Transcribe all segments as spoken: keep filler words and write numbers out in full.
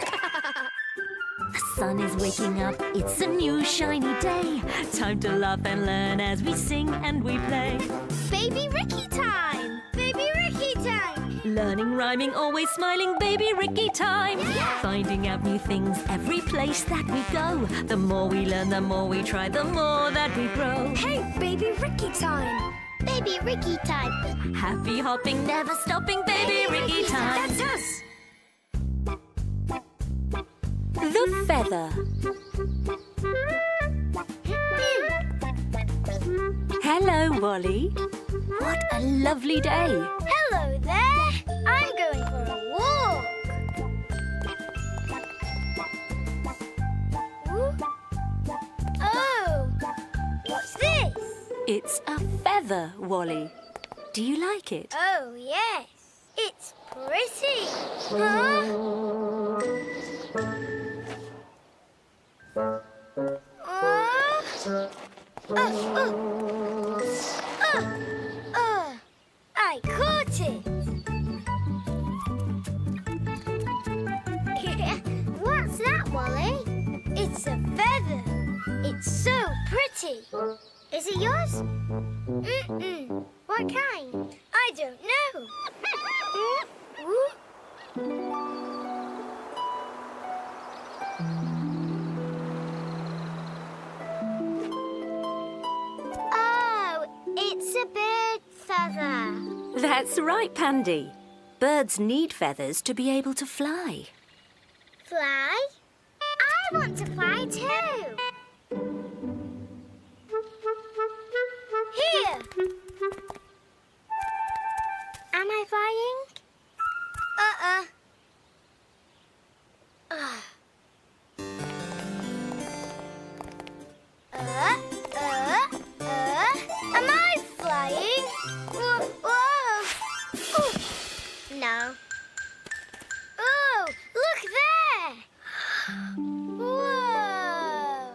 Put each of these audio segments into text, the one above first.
The sun is waking up, it's a new shiny day. Time to laugh and learn as we sing and we play. Baby Riki time! Baby Riki time! Learning, rhyming, always smiling, Baby Riki time! Yeah. Finding out new things every place that we go. The more we learn, the more we try, the more that we grow. Hey, Baby Riki time! Baby Riki time! Happy hopping, never stopping, Baby, Baby Riki, Riki time! That's us! The feather. Hello, Wally. What a lovely day. Hello there. I'm going for a walk. Ooh. Oh, what's this? It's a feather, Wally. Do you like it? Oh, yes. It's pretty. Huh? Uh, uh, uh, uh, uh, I caught it! What's that, Wally? It's a feather. It's so pretty. Is it yours? Mm-mm. What kind? I don't know. It's a bird feather. That's right, Pandy. Birds need feathers to be able to fly. Fly? I want to fly too. Here! Am I flying? Uh-uh. Uh. Uh, uh, uh. Am I flying? Whoa! Whoa. Oh. No. Oh, look there! Whoa!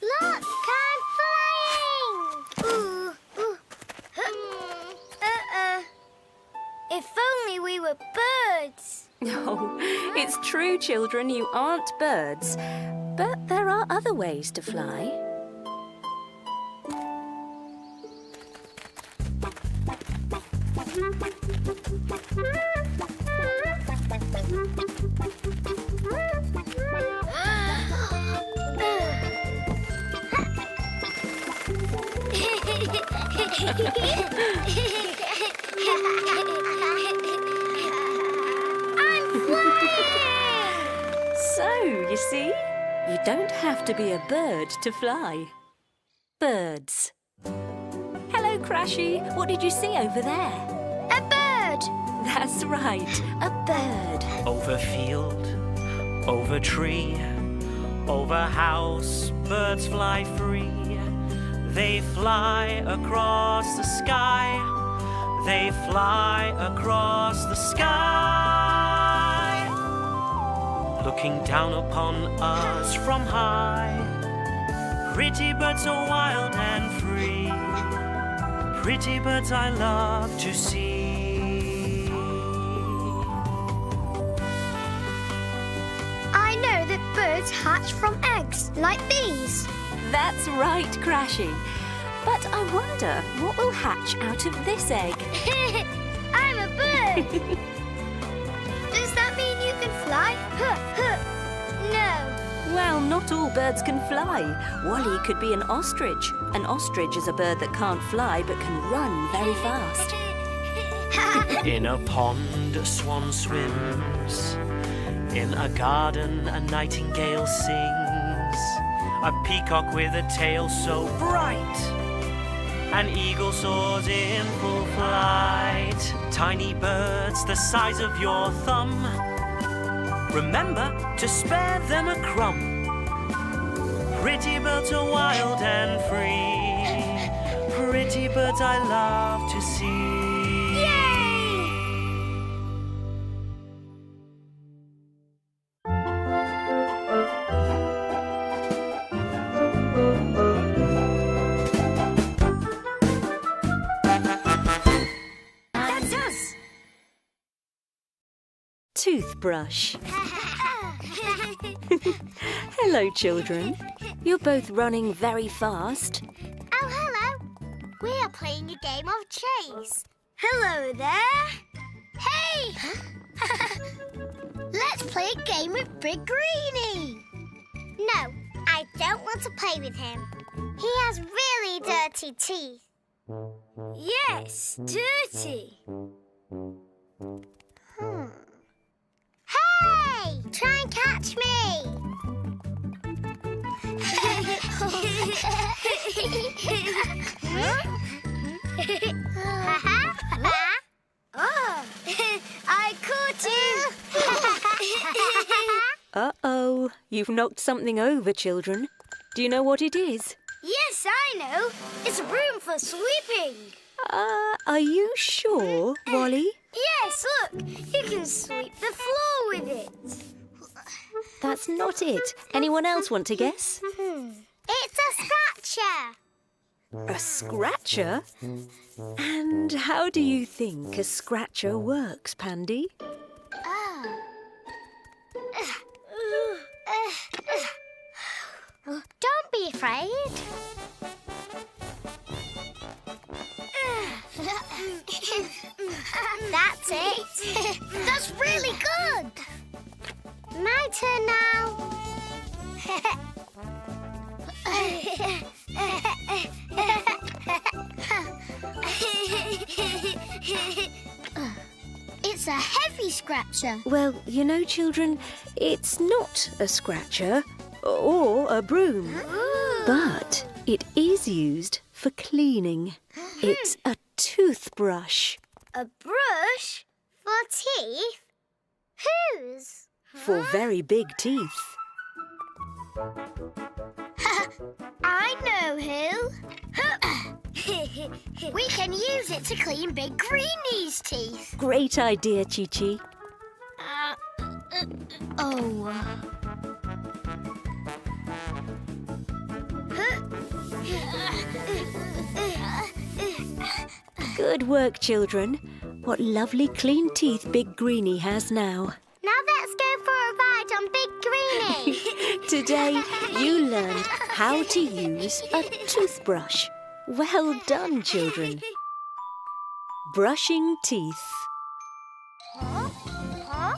Look, I'm flying! Ooh, ooh. Hmm. Uh-uh. If only we were birds. No, it's true, children, you aren't birds. But there are other ways to fly. I'm flying! So, you see? You don't have to be a bird to fly. Birds. Hello, Krashy. What did you see over there? A bird. That's right, a bird. Over field, over tree, over house, birds fly free. They fly across the sky. They fly across the sky. Looking down upon us from high. Pretty birds are wild and free. Pretty birds I love to see. I know that birds hatch from eggs like these. That's right, Krashy. But I wonder what will hatch out of this egg. I'm a bird! Does that mean you can fly? Huh, huh. No. Well, not all birds can fly. Wally could be an ostrich. An ostrich is a bird that can't fly but can run very fast. In a pond, a swan swims. In a garden, a nightingale sings. A peacock with a tail so bright. An eagle soars in full flight. Tiny birds the size of your thumb. Remember to spare them a crumb. Pretty birds are wild and free. Pretty birds I love to see. Yay! toothbrush. Hello, children. You're both running very fast. Oh, hello. We are playing a game of chase. Hello there. Hey! Huh? Let's play a game with Big Greenie. No, I don't want to play with him. He has really dirty teeth. Yes, dirty. Hmm. Hey! Try and catch me. Oh, I caught you! Uh-oh, you've knocked something over, children. Do you know what it is? Yes, I know. It's a broom for sweeping. Uh, are you sure, Wally? Yes, look. You can sweep the floor with it. That's not it. Anyone else want to guess? It's a scratcher. A scratcher? And how do you think a scratcher works, Pandy? Oh. Don't be afraid. That's it. That's really good. My turn now. It's a heavy scratcher. Well, you know, children, it's not a scratcher or a broom. Ooh. But it is used for cleaning. It's a toothbrush. A brush? For teeth? Whose? For very big teeth. I know who. We can use it to clean Big Greenie's teeth. Great idea, Chi-Chi. Uh, uh, oh. Good work, children. What lovely clean teeth Big Greenie has now. Now let's go for a ride on Big Greenie. Today you learned how to use a toothbrush. Well done, children. Brushing teeth. Huh? Huh?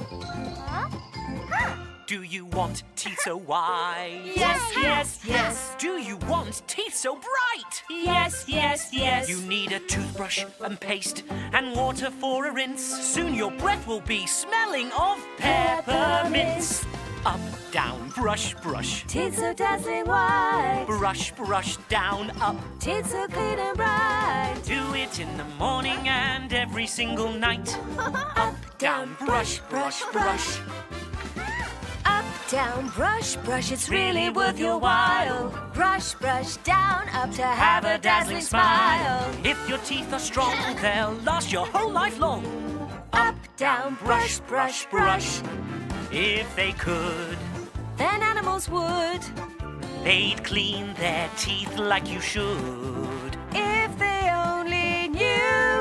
Huh? Huh? Do you want teeth so white? Yes, yes, yes. Do you want teeth so bright? Yes, yes, yes. You need a toothbrush and paste and water for a rinse. Soon your breath will be smelling of peppermints. Up, down, brush, brush. Teeth so dazzling white. Brush, brush, down, up. Teeth so clean and bright. Do it in the morning and every single night. Up, down, brush, brush, brush. Up, down, brush, brush, it's really worth your while. Brush, brush, down, up to have a dazzling smile. If your teeth are strong, they'll last your whole life long. Up, down, brush, brush, brush. If they could, then animals would. They'd clean their teeth like you should. If they only knew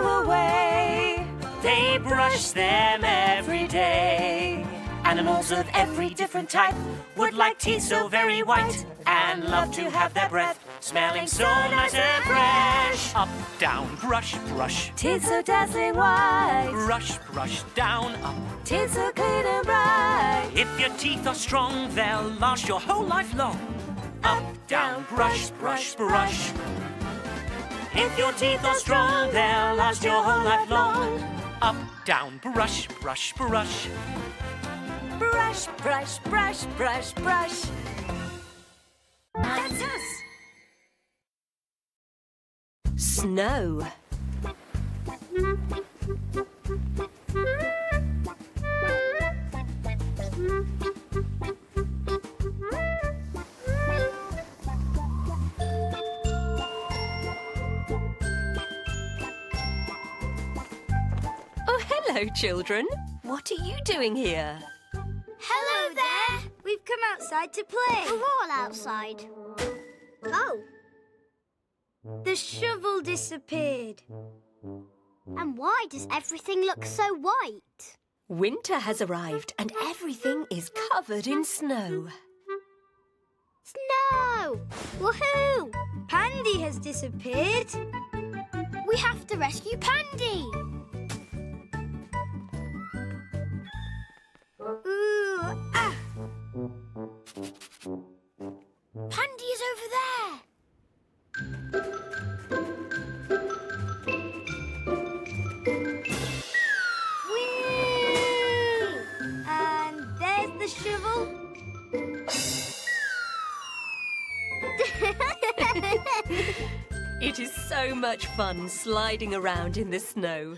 a way, they brush them every day. Animals of every different type would like teeth so very white and love to have their breath smelling so nice and fresh. Up, down, brush, brush. Teeth so dazzling white. Brush, brush, down, up. Teeth so clean and bright. If your teeth are strong, they'll last your whole life long. Up, down, brush, brush, brush. If your teeth are strong, they'll last your whole life long. Up, down, brush, brush, brush. Brush, brush, brush, brush, brush. That's us. Snow. Oh, hello, children. What are you doing here? Hello there! We've come outside to play. We're all outside. Oh. The shovel disappeared. And why does everything look so white? Winter has arrived and everything is covered in snow. Snow! Woohoo! Pandy has disappeared. We have to rescue Pandy. Ooh, ah! Pandy is over there. Whee! And there's the shovel. It is so much fun sliding around in the snow.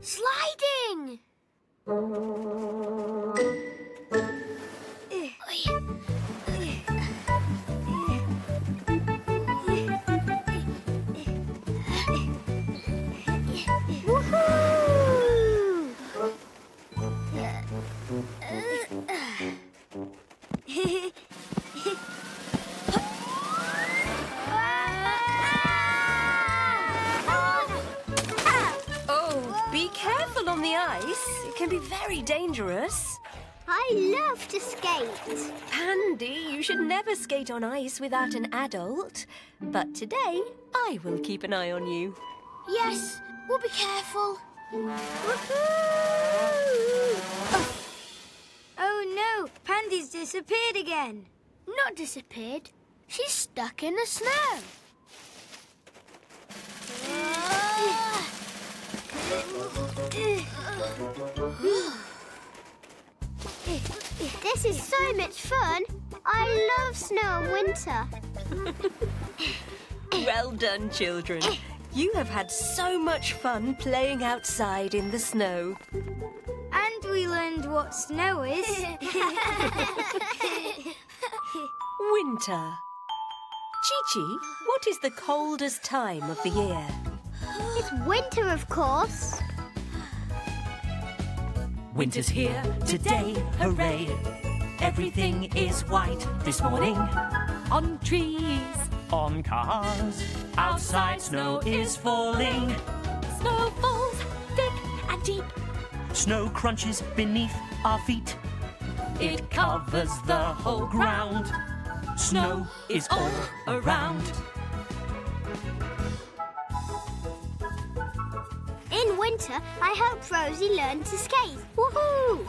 Sliding! Dangerous. I love to skate. Pandy, you should never skate on ice without an adult. But today, I will keep an eye on you. Yes, we'll be careful. Woohoo! Oh. Oh no, Pandy's disappeared again. Not disappeared. She's stuck in the snow. This is so much fun. I love snow and winter. Well done, children. You have had so much fun playing outside in the snow. And we learned what snow is. Winter. Chi-Chi, what is the coldest time of the year? It's winter, of course. Winter's here today, hooray! Everything is white this morning. On trees, on cars, outside snow is falling. Snow falls thick and deep. Snow crunches beneath our feet. It covers the whole ground. Snow is all around. In winter, I help Rosie learn to skate. Woohoo!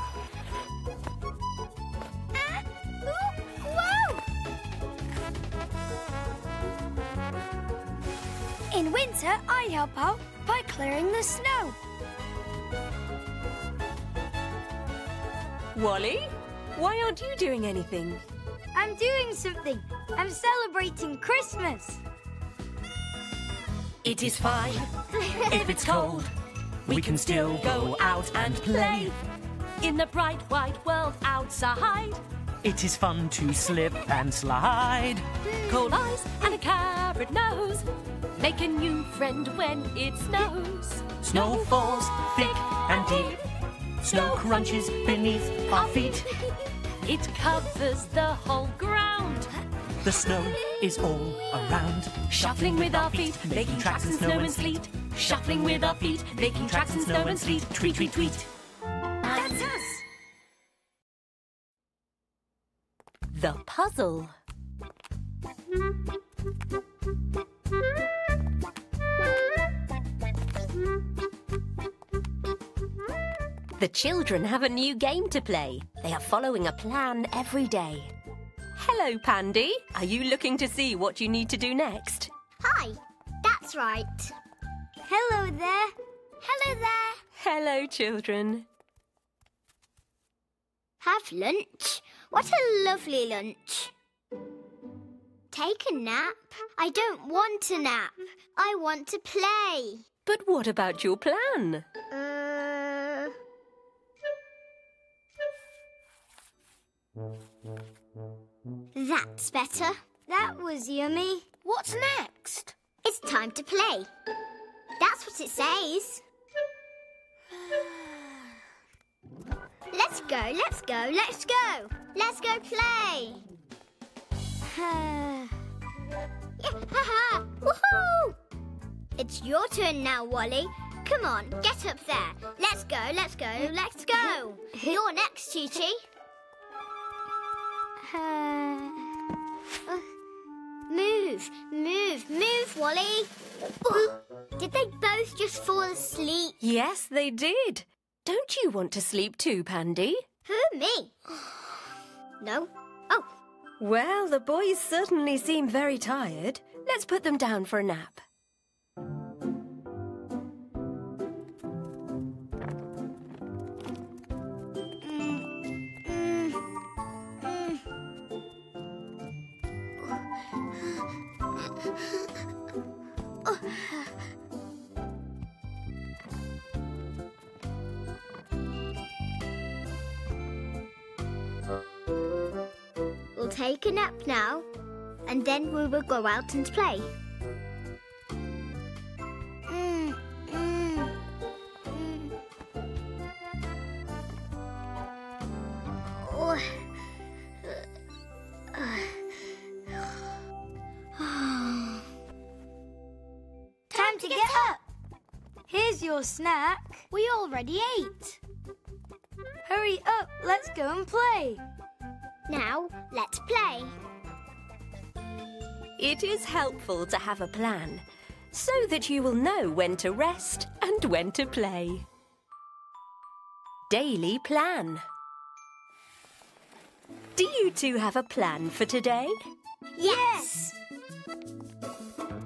Ah! Ooh! Whoa! In winter, I help out by clearing the snow. Wally, why aren't you doing anything? I'm doing something. I'm celebrating Christmas. It is fine if it's cold. We can still go out and play in the bright white world outside. It is fun to slip and slide. Cold eyes and a carrot nose. Make a new friend when it snows. Snow falls thick and deep. Snow crunches beneath our feet. It covers the whole ground. The snow is all around. Shuffling with our feet, making tracks in snow and sleet. Shuffling with our feet, making tracks in snow and sleet. Tweet, tweet, tweet. That's us! The puzzle. The children have a new game to play. They are following a plan every day. Hello, Pandy. Are you looking to see what you need to do next? Hi. That's right. Hello there. Hello there. Hello, children. Have lunch. What a lovely lunch. Take a nap. I don't want a nap. I want to play. But what about your plan? Uh... That's better. That was yummy. What's next? It's time to play. That's what it says. Let's go, let's go, let's go. Let's go play. Woohoo! It's your turn now, Wally. Come on, get up there. Let's go, let's go, let's go. You're next, Chi-Chi. Uh, uh, move, move, move, Wally. Oh, did they both just fall asleep? Yes, they did. Don't you want to sleep too, Pandy? Who, me? No. Oh. Well, the boys certainly seem very tired. Let's put them down for a nap. We'll take a nap now, and then we will go out and play. Mm, mm, mm. Oh. Time to get up! Here's your snack. We already ate. Hurry up, let's go and play. Now, let's play. It is helpful to have a plan, so that you will know when to rest and when to play. Daily plan. Do you two have a plan for today? Yes!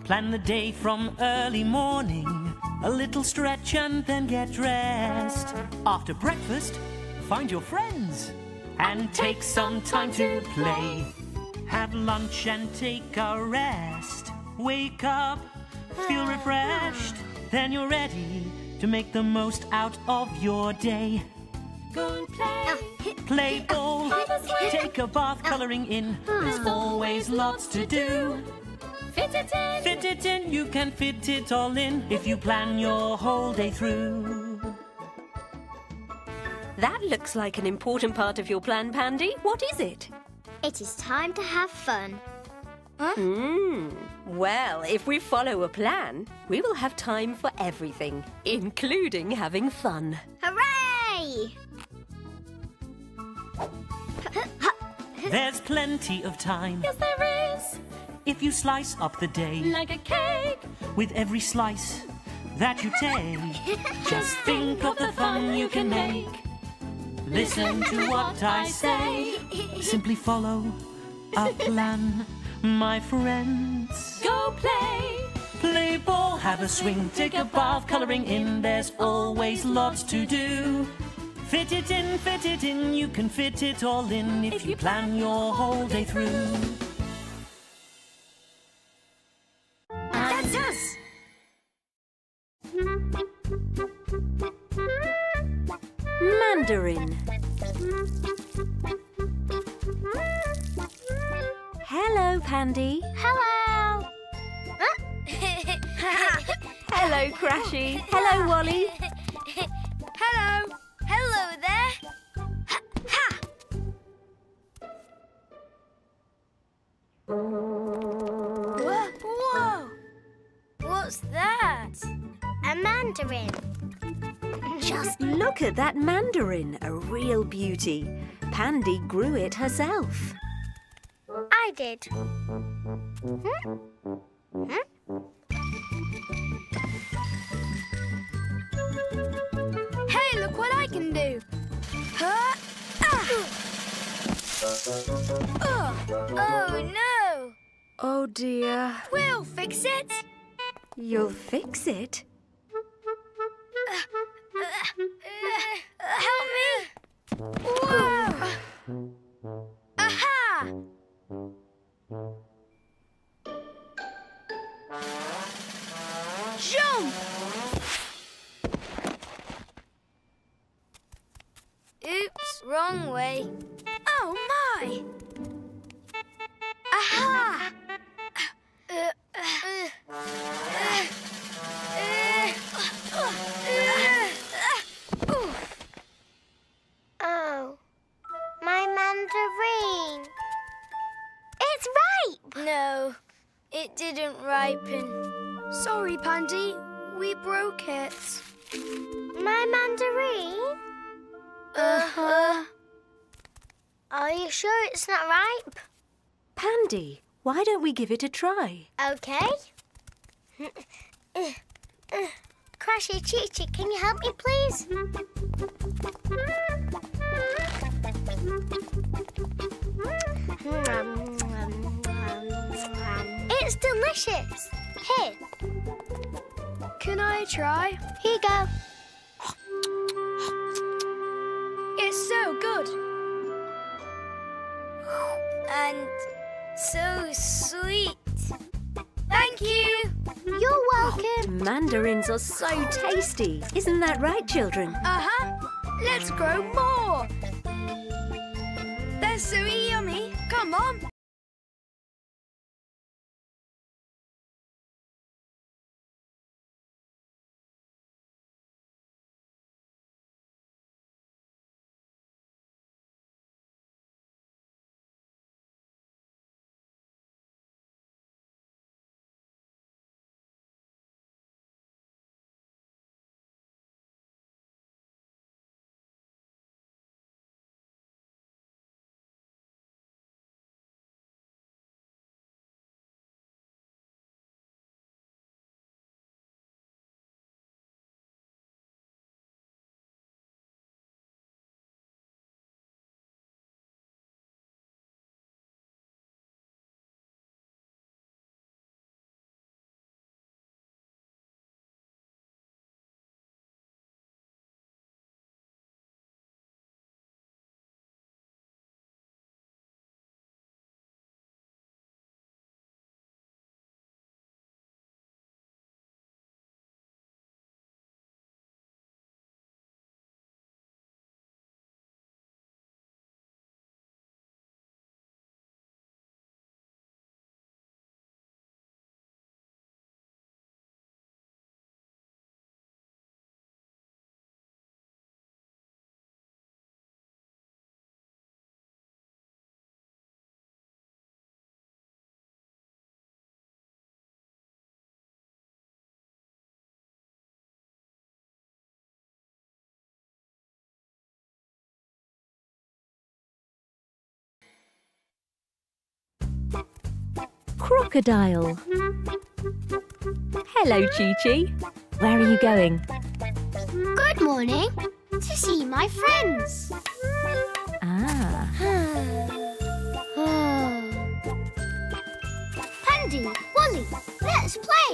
Plan the day from early morning, a little stretch and then get dressed. After breakfast, find your friends. And take some time to play. Have lunch and take a rest. Wake up, feel refreshed. Then you're ready to make the most out of your day. Go and play. Play ball. Take a bath, colouring in. There's always lots to do. Fit it in. Fit it in. You can fit it all in if you plan your whole day through. That looks like an important part of your plan, Pandy. What is it? It is time to have fun. Huh? Mm. Well, if we follow a plan, we will have time for everything, including having fun. Hooray! There's plenty of time. Yes, there is. If you slice up the day. Like a cake. With every slice that you take. Just think of the fun you can make. Listen to what I say. Simply follow a plan, my friends. Go play. Play ball, have a swing, take a bath, colouring in. There's always lots to do. Fit it in, fit it in, you can fit it all in if you plan your whole day through. That's us! Mandarin. Hello, Pandy. Hello. Hello, Krashy. Hello, Wally. Hello. Hello there. Ha, ha. Whoa. Whoa. What's that? A mandarin. Just look at that mandarin, a real beauty. Pandy grew it herself. I did. Hmm? Hmm? Hey, look what I can do. Huh? Ah. Oh. Oh, no. Oh, dear. We'll fix it. You'll fix it? Uh, uh, help me! Whoa! Aha! Jump! Oops, wrong way. Oh my! Aha! Uh, uh, uh, uh, uh, uh, uh, uh. It's ripe! No, it didn't ripen. Sorry, Pandy, we broke it. it. My mandarine? Uh-huh. Are you sure it's not ripe? Pandy, why don't we give it a try? OK. Krashy, Chi-Chi, can you help me, please? It's delicious. Here. Can I try? Here you go. It's so good. And so sweet. Thank you. You're welcome. Oh, mandarins are so tasty. Isn't that right, children? Uh-huh. Let's grow more. They're so yummy. Come on. Crocodile. Hello, Chi-Chi. Where are you going? Good morning. To see my friends. Ah. Pandy, Wally, let's play.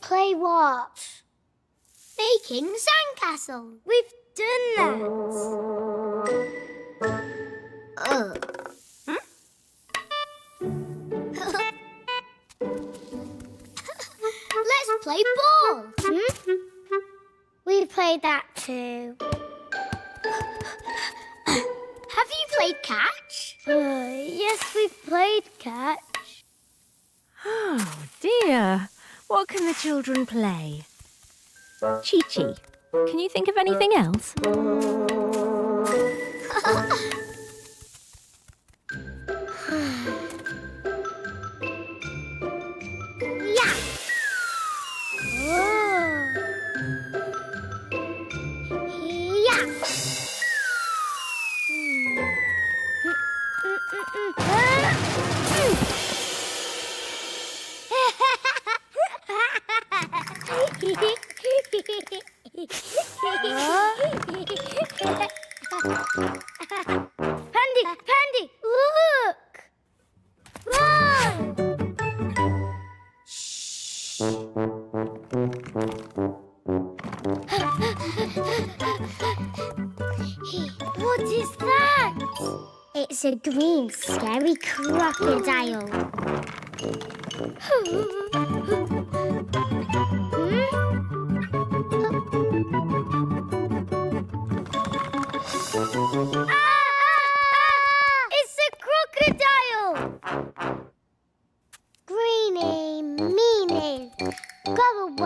Play what? Making sandcastle. We've done that. Oh. Let's play ball. Hmm? We played that too. Have you played catch? Uh, yes, we've played catch. Oh dear. What can the children play? Chi-Chi, can you think of anything else? Pandy, Pandy, look! Run! Shh. What is that? It's a green, scary crocodile. Don't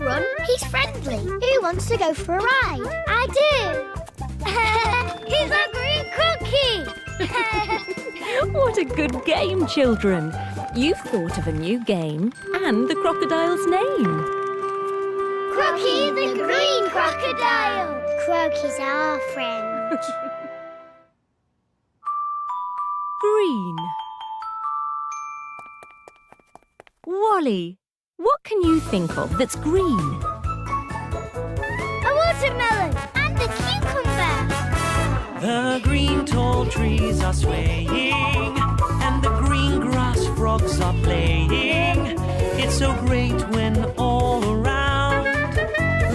run, Rookie's friendly. Who wants to go for a ride? I do. Here's our green cookie. What a good game, children. You've thought of a new game and the crocodile's name. Croaky the green crocodile. Croaky's our friend. Green. Wally, what can you think of that's green? A watermelon and a cucumber. The green tall trees are swaying and the green grass frogs are playing. It's so great when all around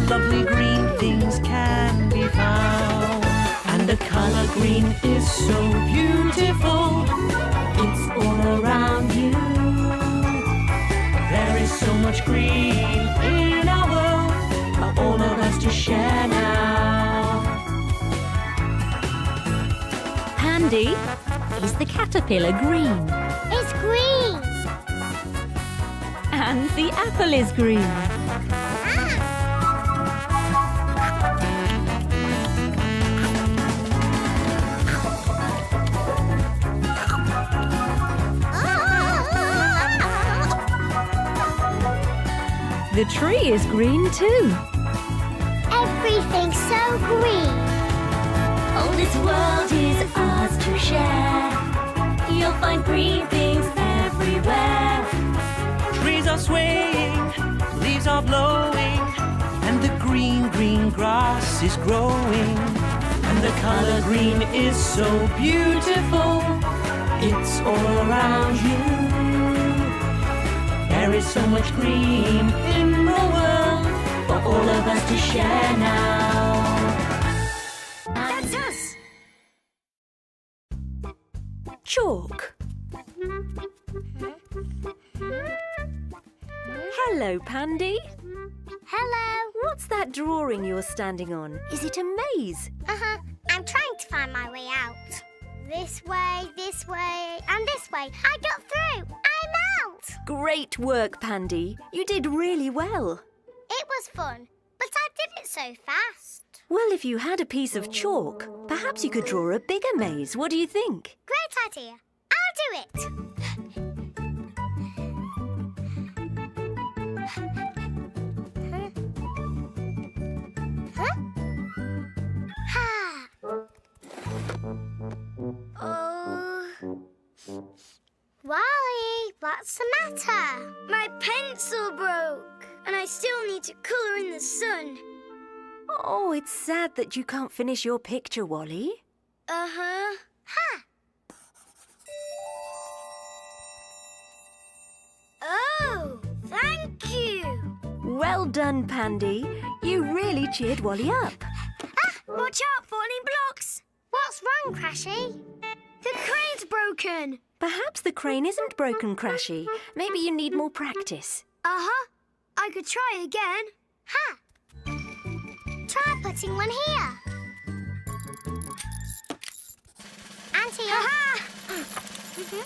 lovely green things can be found. And the colour green is so beautiful, it's all around you. There is so much green in our world for all of us to share now. Pandy, is the caterpillar green? It's green! And the apple is green. The tree is green too. Everything's so green. All this world is ours to share. You'll find green things everywhere. Trees are swaying, leaves are blowing, and the green, green grass is growing. And the colour green is so beautiful, it's all around you. There is so much green in the world for all of us to share now. That's us! Chalk. Hello, Pandy. Hello. What's that drawing you're standing on? Is it a maze? Uh-huh. I'm trying to find my way out. This way, this way, and this way. I got through. I'm out. Great work, Pandy. You did really well. It was fun, but I did it so fast. Well, if you had a piece of chalk, perhaps you could draw a bigger maze. What do you think? Great idea. I'll do it. Huh? Huh? Ha! Oh, Wally, what's the matter? My pencil broke and I still need to colour in the sun. Oh, it's sad that you can't finish your picture, Wally. Uh-huh. Ha! Oh, thank you. Well done, Pandy. You really cheered Wally up. Ah, watch out, falling blocks. What's wrong, Krashy? The crane's broken! Perhaps the crane isn't broken, Krashy. Maybe you need more practice. Uh-huh. I could try again. Ha! Try putting one here. And here. Ha-ha! We did it!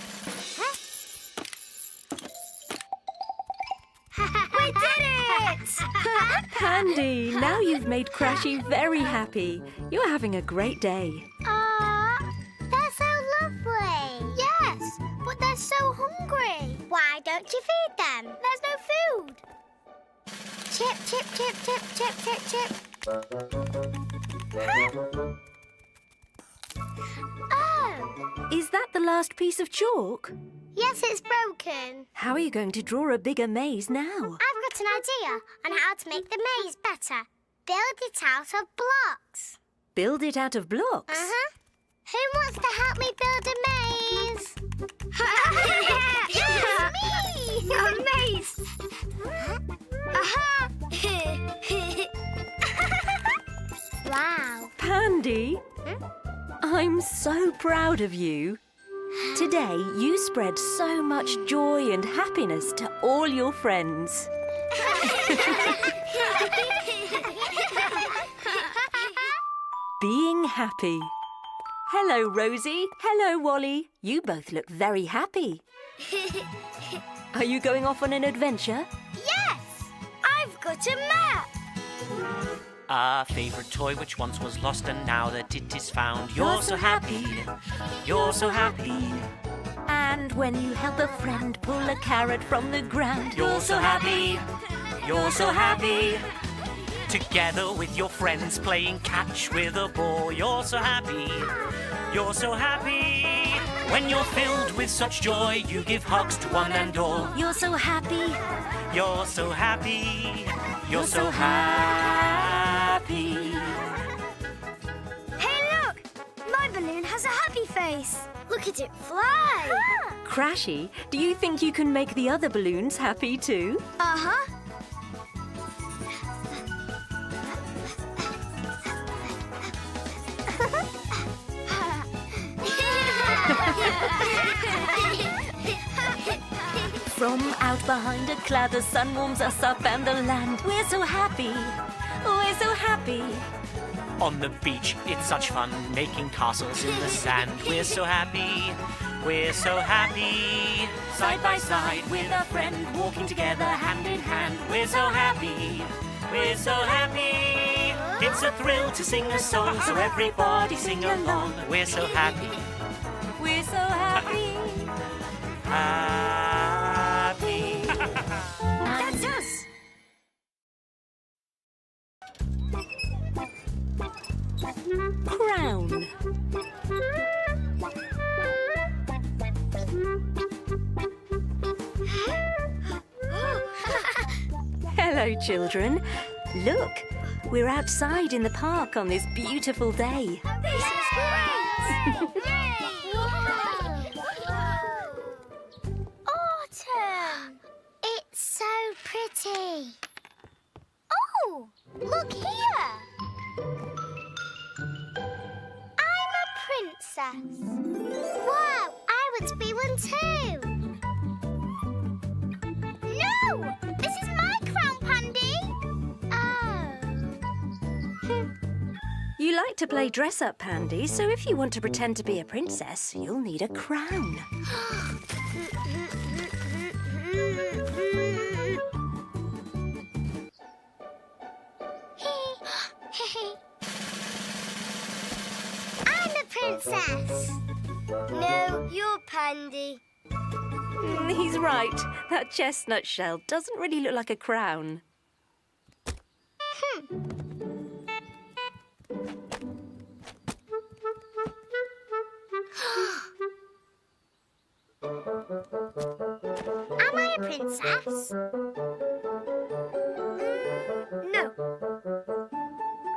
Pandy, now you've made Krashy very happy. You're having a great day. Aww, they're so lovely. Yes, but they're so hungry. Why don't you feed them? There's no food. Chip, chip, chip, chip, chip, chip, chip. Oh! Is that the last piece of chalk? Yes, it's broken. How are you going to draw a bigger maze now? I've got an idea on how to make the maze better. Build it out of blocks. Build it out of blocks? Uh-huh. Who wants to help me build a maze? Yes, me! A maze! Aha! Wow. Pandy, hmm? I'm so proud of you. Today, you spread so much joy and happiness to all your friends. Being happy. Hello, Rosie. Hello, Wally. You both look very happy. Are you going off on an adventure? Yes! I've got a map! Our favourite toy which once was lost and now that it is found. You're, You're so happy. happy. You're so happy. And when you help a friend pull a carrot from the ground. You're so happy. You're so happy. Together with your friends playing catch with a ball. You're so happy. You're so happy. When you're filled with such joy, you give hugs to one and all. You're so happy. You're so happy. You're so happy. Hey, look! My balloon has a happy face. Look at it fly. Ah. Krashy, do you think you can make the other balloons happy too? Uh-huh. From out behind a cloud, the sun warms us up and the land. We're so happy, we're so happy. On the beach, it's such fun making castles in the sand. We're so happy, we're so happy. Side by side with a friend, walking together hand in hand. We're so happy, we're so happy. It's a thrill to sing a song, so everybody sing along. We're so happy, we're so happy. Happy. That's us! Crown. Hello, children. Look, we're outside in the park on this beautiful day. This is great! Autumn! So pretty. Oh, look here. I'm a princess. Wow, I want to be one too. No, this is my crown, Pandy. Oh. You like to play dress-up, Pandy, so if you want to pretend to be a princess, you'll need a crown. I'm a princess. No, you're Pandy. Mm, he's right. That chestnut shell doesn't really look like a crown. Hmm. Am I a princess? Mm, no.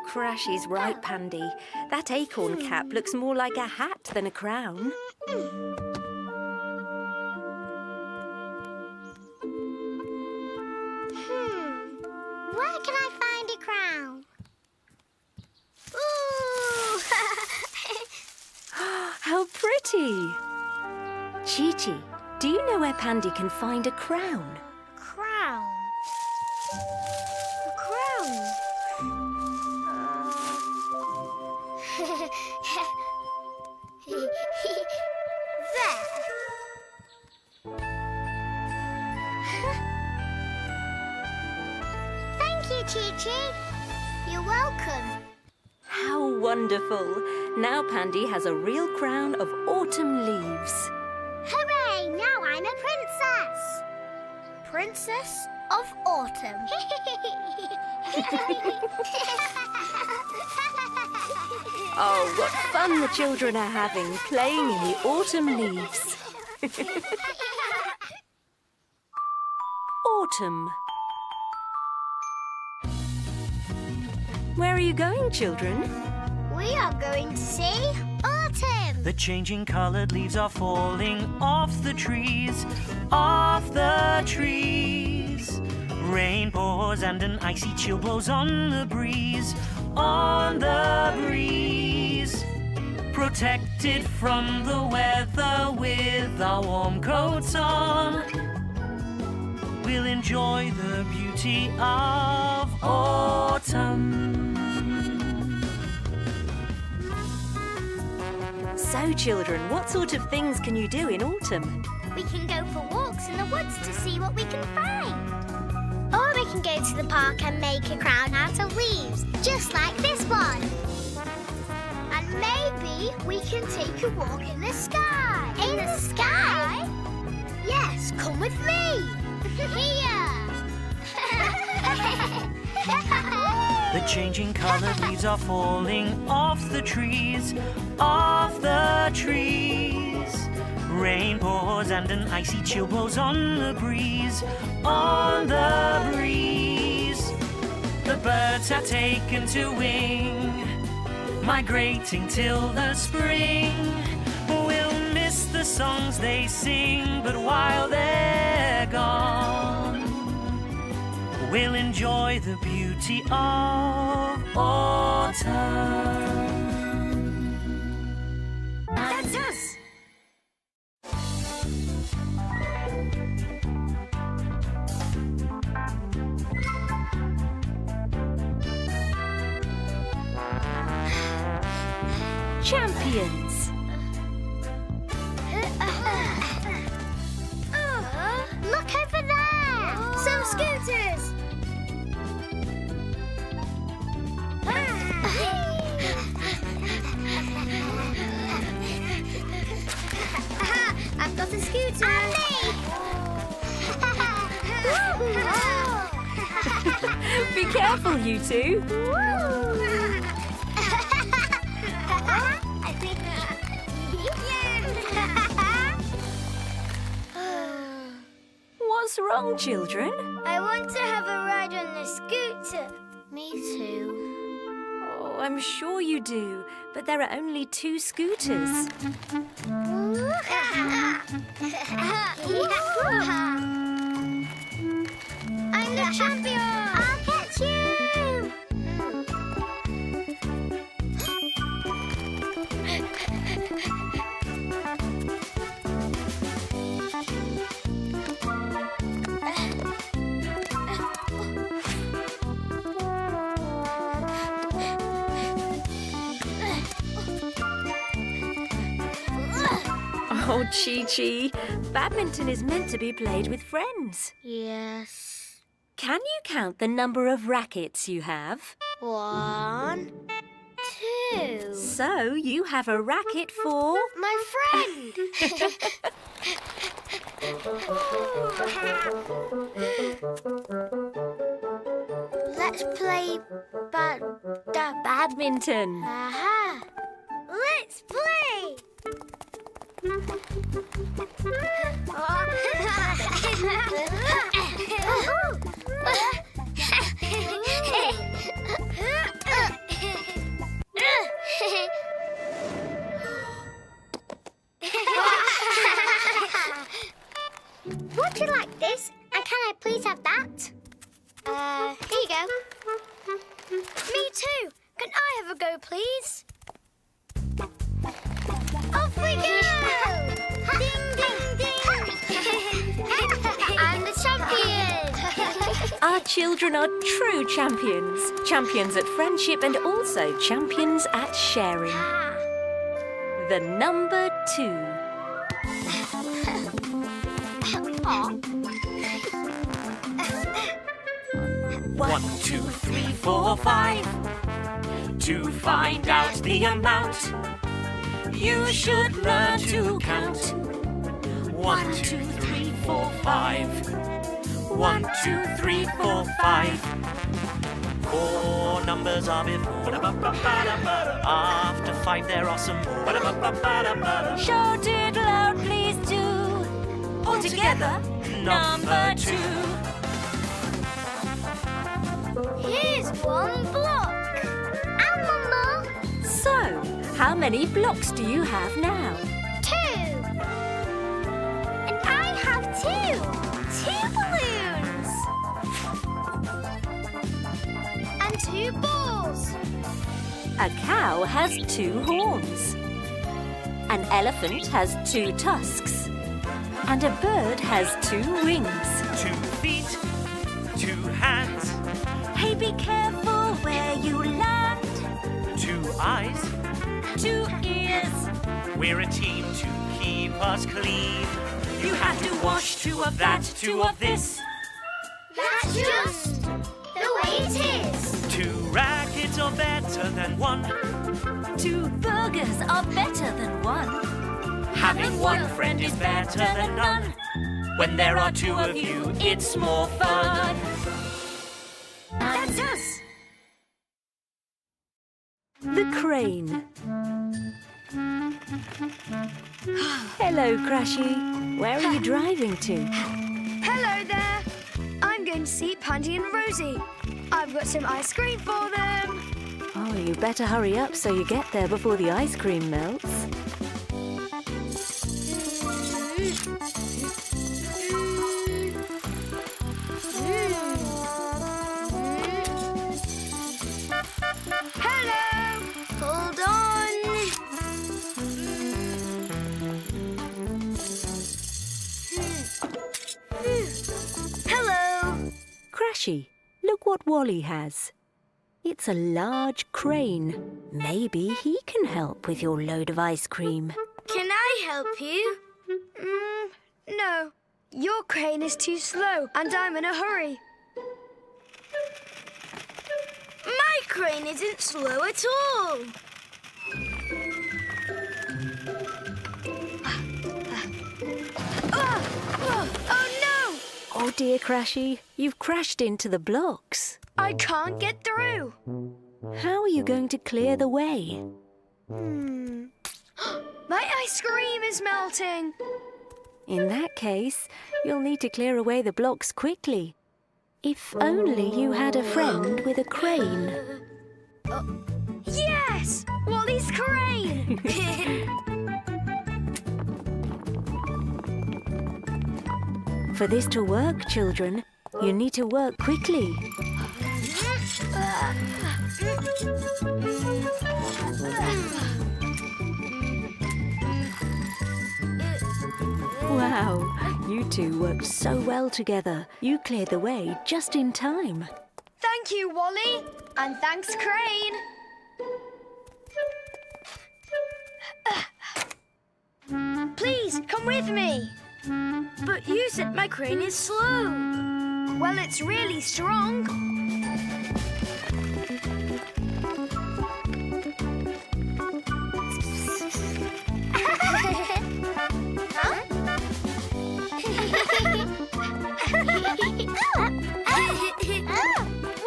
Krashy's right, Pandy. That acorn cap looks more like a hat than a crown. Hmm. Where can I find a crown? Ooh! How pretty! Chi-Chi, do you know where Pandy can find a crown? Crown? A crown? There. Thank you, Chi-Chi. You're welcome. How wonderful. Now Pandy has a real crown of autumn leaves. Hooray! Now I'm a princess. Princess of autumn. Oh, what fun the children are having, playing in the autumn leaves. Autumn. Where are you going, children? We are going to see autumn. The changing coloured leaves are falling off the trees, off the trees. Rain pours and an icy chill blows on the breeze, on the breeze. Protected from the weather with our warm coats on, we'll enjoy the beauty of autumn. So children, what sort of things can you do in autumn? We can go for walks in the woods to see what we can find. Or we can go to the park and make a crown out of leaves, just like this one. And maybe we can take a walk in the sky. In, in the, the sky? sky? Yes, come with me. Here. The changing colour leaves are falling off the trees, off the trees. Rain pours and an icy chill blows on the breeze, on the breeze. The birds have taken to wing, migrating till the spring. We'll miss the songs they sing, but while they're gone, we'll enjoy the beauty of autumn. That's us! Champions! Oh, look over there! Oh. Some scooters! Aha, I've got a scooter. And me. Be careful, you two. What's wrong, children? I want to have a ride on the scooter. Me too. I'm sure you do, but there are only two scooters. I'm the champion! I'll catch you! Oh, Chi-Chi, badminton is meant to be played with friends. Yes. Can you count the number of rackets you have? One, two. So you have a racket for... my friend! Let's play bad... badminton. Aha! Let's play! Would you like this? And can I please have that? Uh, here you go. Me too. Can I have a go, please? Off we go! Ding, ding, ding! I'm the champion! Our children are true champions. Champions at friendship and also champions at sharing. The number two. One, two, three, four, five. To find out the amount, you should learn to count. One, two, three, four, five. One, two, three, four, five. Four numbers are before. After five there are some more. Shout it loud, please do. All together, number two. Here's one block. And one more. So, how many blocks do you have now? Two. And I have two. Two balloons. And two balls. A cow has two horns. An elephant has two tusks. And a bird has two wings. Two feet, two hands. Hey, be careful where you land. Two eyes. Two ears. We're a team to keep us clean. You have to wash two of that, two of this. That's just it is! Two rackets are better than one. Two burgers are better than one. Having one friend is better than none. When there are two of you, it's more fun. That's us! The crane. Hello, Krashy. Where are you driving to? Hello there. I'm going to see Pandy and Rosie. I've got some ice cream for them. Oh, you better hurry up so you get there before the ice cream melts. Look what Wally has. It's a large crane. Maybe he can help with your load of ice cream. Can I help you? Mm, no. Your crane is too slow and I'm in a hurry. My crane isn't slow at all. Oh dear, Krashy, you've crashed into the blocks. I can't get through. How are you going to clear the way? Hmm. My ice cream is melting. In that case, you'll need to clear away the blocks quickly. If only you had a friend with a crane. Uh, oh. Yes! Wally's crane! For this to work, children, you need to work quickly. Wow, you two worked so well together. You cleared the way just in time. Thank you, Wally. And thanks, Crane. Please, come with me. But you said my crane is slow. Well, it's really strong.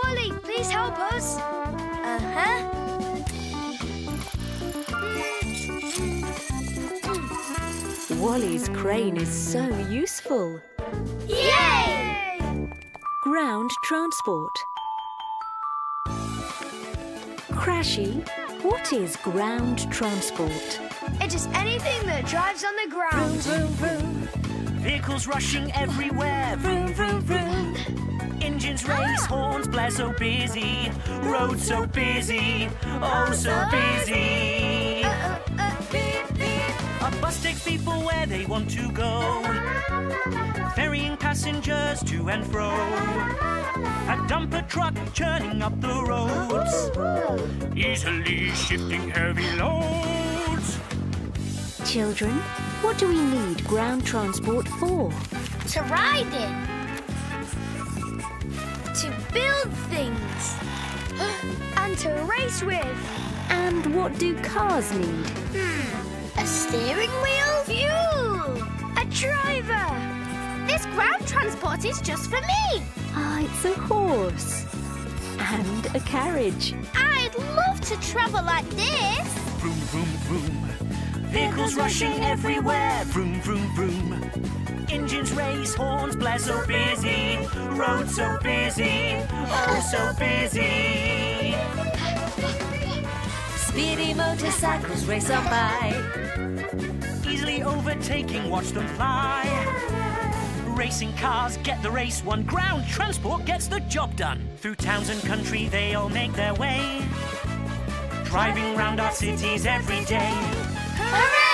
Wally, please help us. Uh-huh. Wally's crane is so useful. Yay! Ground transport. Krashy, what is ground transport? It is anything that drives on the ground. Vroom, vroom, vroom. Vehicles rushing everywhere. Vroom, vroom, vroom. Engines race, ah. horns blare, so busy. Roads so busy, oh so busy. Uh-oh. A bus takes people where they want to go, ferrying passengers to and fro. A dumper truck churning up the roads, easily shifting heavy loads. Children, what do we need ground transport for? To ride in, to build things, and to race with. And what do cars need? Hmm. A steering wheel? Fuel! A driver! This ground transport is just for me! Ah, it's a horse. And a carriage. I'd love to travel like this! Vroom, vroom, vroom. Vehicles rushing everywhere. Vroom, vroom, vroom. Engines race, horns blare, so busy. Roads so busy, oh so busy. Speedy motorcycles race on by, easily overtaking, watch them fly. Racing cars get the race won, ground transport gets the job done. Through towns and country they all make their way, driving round our cities every day. Hooray!